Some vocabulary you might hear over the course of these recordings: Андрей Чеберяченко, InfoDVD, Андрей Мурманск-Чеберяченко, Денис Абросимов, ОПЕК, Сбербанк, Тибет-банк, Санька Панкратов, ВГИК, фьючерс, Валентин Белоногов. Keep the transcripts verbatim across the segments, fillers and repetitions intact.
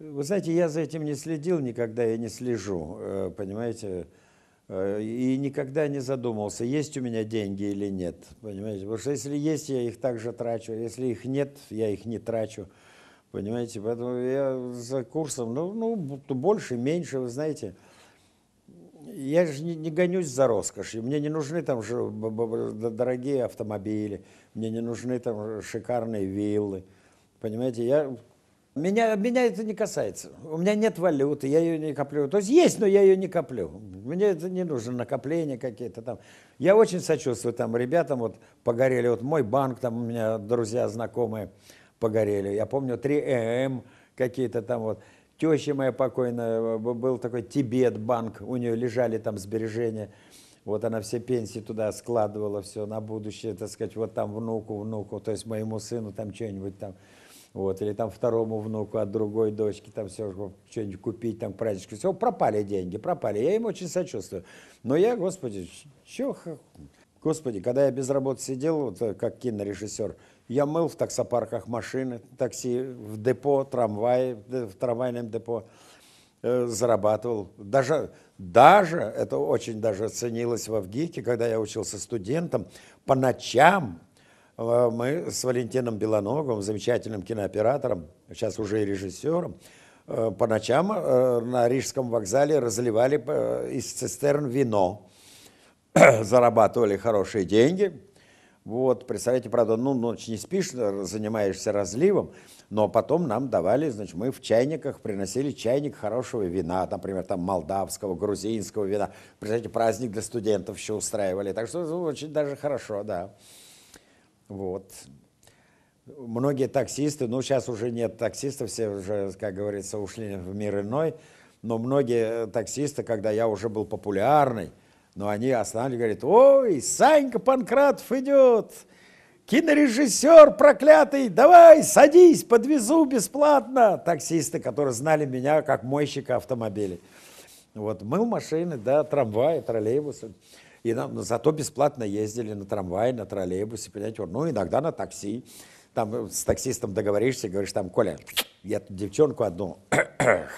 Вы знаете, я за этим не следил, никогда я не слежу, понимаете, и никогда не задумывался, есть у меня деньги или нет, понимаете, потому что если есть, я их также трачу, если их нет, я их не трачу, понимаете, поэтому я за курсом, ну, ну больше, меньше, вы знаете, я же не, не гонюсь за роскошью, мне не нужны там же дорогие автомобили, мне не нужны там шикарные виллы, понимаете, я... Меня, меня это не касается. У меня нет валюты, я ее не коплю. То есть есть, но я ее не коплю. Мне это не нужно, накопления какие-то там. Я очень сочувствую там ребятам, вот погорели. Вот мой банк, там у меня друзья, знакомые погорели. Я помню три Э М какие-то там вот. Теща моя покойная, был такой Тибет-банк, у нее лежали там сбережения. Вот она все пенсии туда складывала, все на будущее, так сказать, вот там внуку, внуку, то есть моему сыну там что-нибудь там. Вот, или там второму внуку от другой дочки, там все, что-нибудь купить, там праздничку, все, пропали деньги, пропали, я им очень сочувствую. Но я, господи, че, господи, когда я без работы сидел, вот, как кинорежиссер, я мыл в таксопарках машины, такси, в депо, трамвай, в трамвайном депо э, зарабатывал. Даже, даже, это очень даже ценилось во ВГИКе, когда я учился студентом, по ночам, мы с Валентином Белоноговым, замечательным кинооператором, сейчас уже и режиссером, по ночам на Рижском вокзале разливали из цистерн вино, зарабатывали хорошие деньги. Вот, представляете, правда, ну, ночь не спишь, занимаешься разливом, но потом нам давали, значит, мы в чайниках приносили чайник хорошего вина, например, там молдавского, грузинского вина. Представляете, праздник для студентов еще устраивали, так что очень даже хорошо, да. Вот. Многие таксисты, ну сейчас уже нет таксистов, все уже, как говорится, ушли в мир иной, но многие таксисты, когда я уже был популярный, но они останавливались, говорят, ой, Санька Панкратов идет, кинорежиссер проклятый, давай, садись, подвезу бесплатно. Таксисты, которые знали меня как мойщика автомобилей. Вот, мыл машины, да, трамваи, троллейбусы. И нам зато бесплатно ездили на трамвае, на троллейбусе, понимаете, ну, иногда на такси. Там с таксистом договоришься, говоришь, там, Коля, я девчонку одну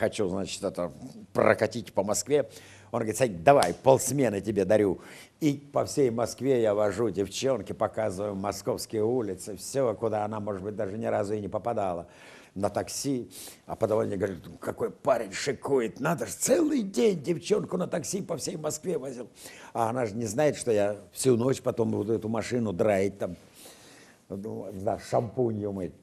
хочу, значит, это, прокатить по Москве. Он говорит, Сань, давай, полсмены тебе дарю. И по всей Москве я вожу девчонки, показываю московские улицы, все, куда она, может быть, даже ни разу и не попадала. На такси, а потом они говорят, какой парень шикует, надо же, целый день девчонку на такси по всей Москве возил. А она же не знает, что я всю ночь потом буду эту машину драить, там, да, шампунью мыть.